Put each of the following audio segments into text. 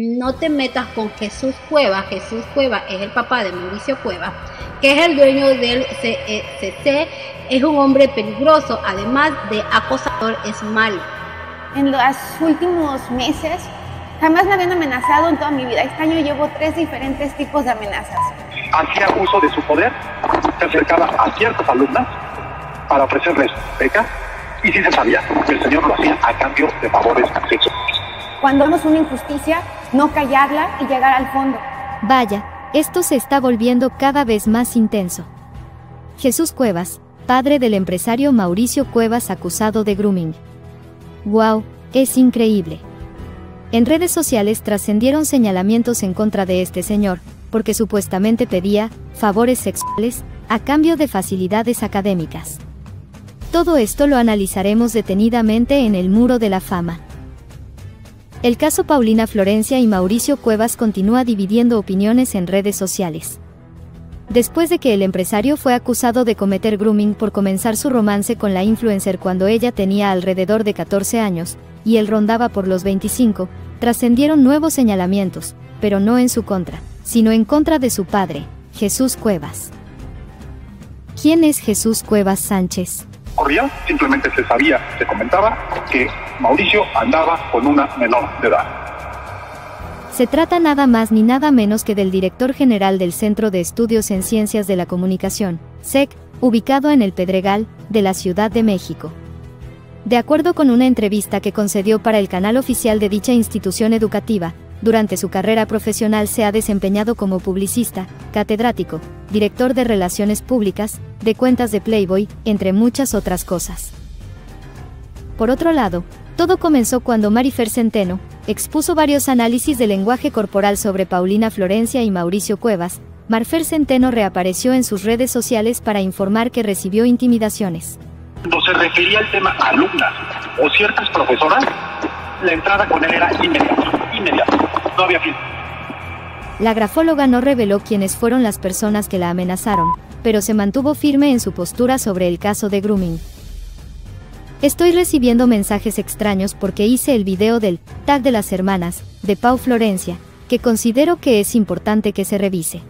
No te metas con Jesús Cueva. Jesús Cueva es el papá de Mauricio Cueva, que es el dueño del CCC. Es un hombre peligroso, además de acosador, es malo. En los últimos meses jamás me habían amenazado en toda mi vida. Este año llevo 3 diferentes tipos de amenazas. Hacía uso de su poder, se acercaba a ciertas alumnas para ofrecerles becas, y sí se sabía que el señor lo hacía a cambio de favores sexuales. Cuando vemos una injusticia, no callarla y llegar al fondo. Vaya, esto se está volviendo cada vez más intenso. Jesús Cuevas, padre del empresario Mauricio Cuevas acusado de grooming. ¡Wow! Es increíble. En redes sociales trascendieron señalamientos en contra de este señor, porque supuestamente pedía favores sexuales a cambio de facilidades académicas. Todo esto lo analizaremos detenidamente en El Muro de la Fama. El caso Paulina Florencia y Mauricio Cuevas continúa dividiendo opiniones en redes sociales. Después de que el empresario fue acusado de cometer grooming por comenzar su romance con la influencer cuando ella tenía alrededor de 14 años, y él rondaba por los 25, trascendieron nuevos señalamientos, pero no en su contra, sino en contra de su padre, Jesús Cuevas. ¿Quién es Jesús Cuevas Sánchez? Corría, simplemente se sabía, se comentaba que Mauricio andaba con una menor de edad. Se trata nada más ni nada menos que del director general del Centro de Estudios en Ciencias de la Comunicación, SEC, ubicado en el Pedregal, de la Ciudad de México. De acuerdo con una entrevista que concedió para el canal oficial de dicha institución educativa, durante su carrera profesional se ha desempeñado como publicista, catedrático, director de Relaciones Públicas, de cuentas de Playboy, entre muchas otras cosas. Por otro lado, todo comenzó cuando Maryfer Centeno expuso varios análisis del lenguaje corporal sobre Paulina Florencia y Mauricio Cuevas. Maryfer Centeno reapareció en sus redes sociales para informar que recibió intimidaciones. Cuando se refería al tema alumnas o ciertas profesoras, la entrada con él era inmediata. No había fin. La grafóloga no reveló quiénes fueron las personas que la amenazaron, pero se mantuvo firme en su postura sobre el caso de grooming. Estoy recibiendo mensajes extraños porque hice el video del tag de las hermanas de Pau Florencia, que considero que es importante que se revise.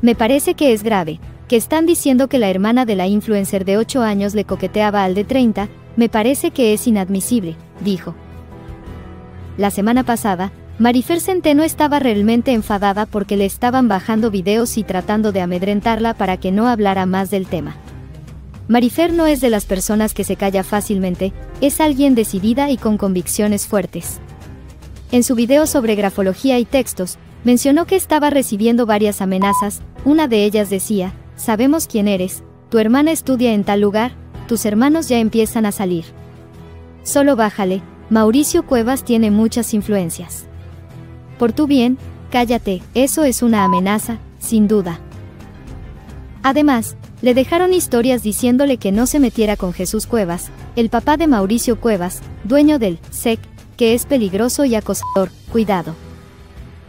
Me parece que es grave, que están diciendo que la hermana de la influencer de 8 años le coqueteaba al de 30, me parece que es inadmisible, dijo. La semana pasada, Maryfer Centeno estaba realmente enfadada porque le estaban bajando videos y tratando de amedrentarla para que no hablara más del tema. Maryfer no es de las personas que se calla fácilmente, es alguien decidida y con convicciones fuertes. En su video sobre grafología y textos, mencionó que estaba recibiendo varias amenazas, una de ellas decía, sabemos quién eres, tu hermana estudia en tal lugar, tus hermanos ya empiezan a salir. Solo bájale, Mauricio Cuevas tiene muchas influencias. Por tu bien, cállate, eso es una amenaza, sin duda. Además, le dejaron historias diciéndole que no se metiera con Jesús Cuevas, el papá de Mauricio Cuevas, dueño del SEC, que es peligroso y acosador, cuidado.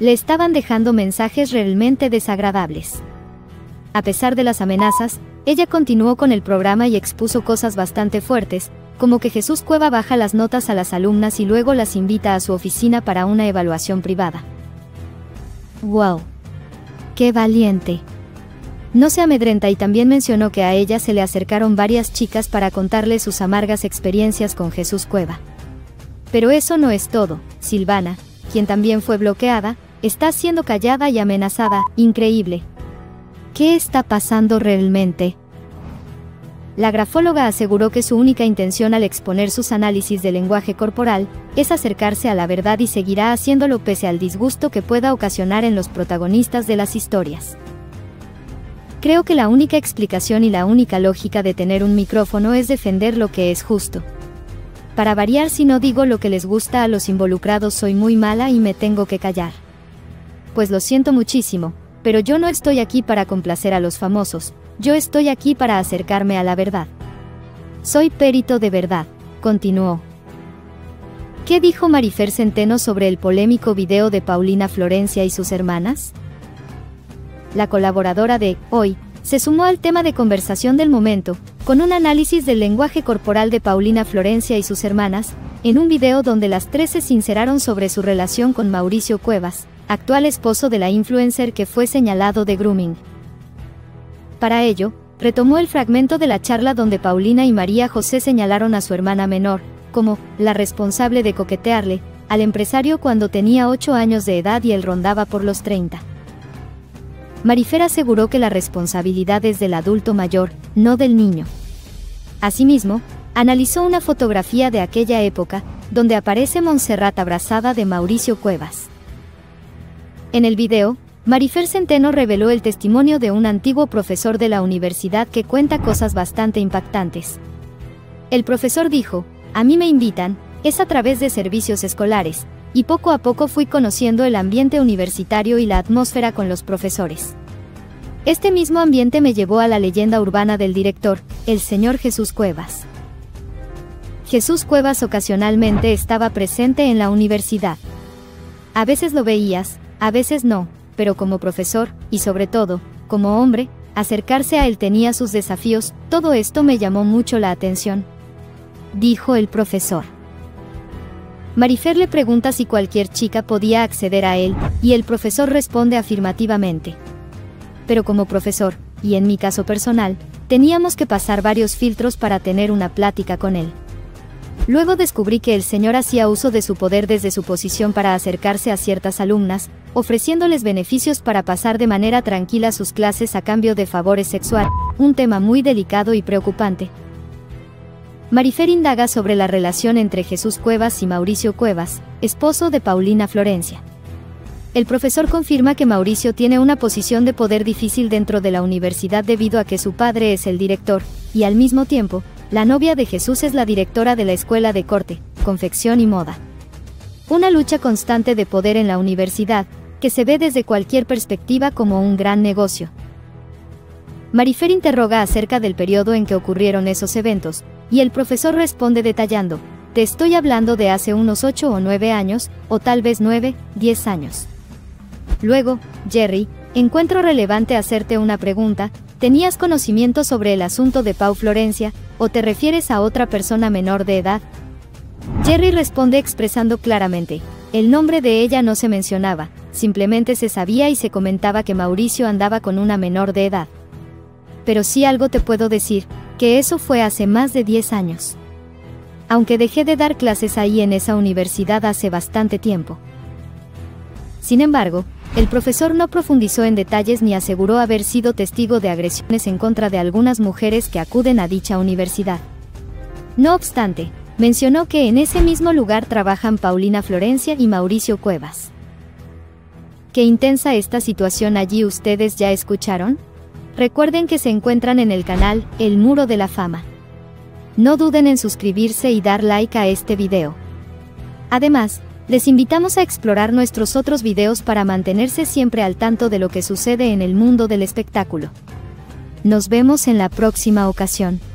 Le estaban dejando mensajes realmente desagradables. A pesar de las amenazas, ella continuó con el programa y expuso cosas bastante fuertes, como que Jesús Cueva baja las notas a las alumnas y luego las invita a su oficina para una evaluación privada. ¡Wow! ¡Qué valiente! No se amedrenta y también mencionó que a ella se le acercaron varias chicas para contarle sus amargas experiencias con Jesús Cueva. Pero eso no es todo, Silvana, quien también fue bloqueada, está siendo callada y amenazada, increíble. ¿Qué está pasando realmente? La grafóloga aseguró que su única intención al exponer sus análisis del lenguaje corporal es acercarse a la verdad y seguirá haciéndolo pese al disgusto que pueda ocasionar en los protagonistas de las historias. Creo que la única explicación y la única lógica de tener un micrófono es defender lo que es justo. Para variar, si no digo lo que les gusta a los involucrados soy muy mala y me tengo que callar. Pues lo siento muchísimo, pero yo no estoy aquí para complacer a los famosos. Yo estoy aquí para acercarme a la verdad. Soy perito de verdad, continuó. ¿Qué dijo Maryfer Centeno sobre el polémico video de Paulina Florencia y sus hermanas? La colaboradora de Hoy se sumó al tema de conversación del momento, con un análisis del lenguaje corporal de Paulina Florencia y sus hermanas, en un video donde las tres se sinceraron sobre su relación con Mauricio Cuevas, actual esposo de la influencer que fue señalado de grooming. Para ello, retomó el fragmento de la charla donde Paulina y María José señalaron a su hermana menor, como la responsable de coquetearle al empresario cuando tenía 8 años de edad y él rondaba por los 30. Maryfer aseguró que la responsabilidad es del adulto mayor, no del niño. Asimismo, analizó una fotografía de aquella época, donde aparece Montserrat abrazada de Mauricio Cuevas. En el video, Maryfer Centeno reveló el testimonio de un antiguo profesor de la universidad que cuenta cosas bastante impactantes. El profesor dijo: "A mí me invitan, es a través de servicios escolares, y poco a poco fui conociendo el ambiente universitario y la atmósfera con los profesores. Este mismo ambiente me llevó a la leyenda urbana del director, el señor Jesús Cuevas". Jesús Cuevas ocasionalmente estaba presente en la universidad. A veces lo veías, a veces no, pero como profesor, y sobre todo, como hombre, acercarse a él tenía sus desafíos. "Todo esto me llamó mucho la atención", dijo el profesor. Maryfer le pregunta si cualquier chica podía acceder a él, y el profesor responde afirmativamente. "Pero como profesor, y en mi caso personal, teníamos que pasar varios filtros para tener una plática con él. Luego descubrí que el señor hacía uso de su poder desde su posición para acercarse a ciertas alumnas, ofreciéndoles beneficios para pasar de manera tranquila sus clases a cambio de favores sexuales, un tema muy delicado y preocupante". Maryfer indaga sobre la relación entre Jesús Cuevas y Mauricio Cuevas, esposo de Paulina Florencia. El profesor confirma que Mauricio tiene una posición de poder difícil dentro de la universidad debido a que su padre es el director, y al mismo tiempo, la novia de Jesús es la directora de la escuela de corte, confección y moda. Una lucha constante de poder en la universidad, que se ve desde cualquier perspectiva como un gran negocio. Maryfer interroga acerca del periodo en que ocurrieron esos eventos, y el profesor responde detallando: "Te estoy hablando de hace unos 8 o 9 años, o tal vez 9, 10 años. Luego, Jerry, encuentro relevante hacerte una pregunta: ¿tenías conocimiento sobre el asunto de Pau Florencia, o te refieres a otra persona menor de edad?". Jerry responde expresando claramente: "El nombre de ella no se mencionaba, simplemente se sabía y se comentaba que Mauricio andaba con una menor de edad. Pero sí algo te puedo decir, que eso fue hace más de 10 años. Aunque dejé de dar clases ahí en esa universidad hace bastante tiempo". Sin embargo, el profesor no profundizó en detalles ni aseguró haber sido testigo de agresiones en contra de algunas mujeres que acuden a dicha universidad. No obstante, mencionó que en ese mismo lugar trabajan Paulina Florencia y Mauricio Cuevas. ¿Qué intensa esta situación allí, ustedes ya escucharon? Recuerden que se encuentran en el canal El Muro de la Fama. No duden en suscribirse y dar like a este video. Además, les invitamos a explorar nuestros otros videos para mantenerse siempre al tanto de lo que sucede en el mundo del espectáculo. Nos vemos en la próxima ocasión.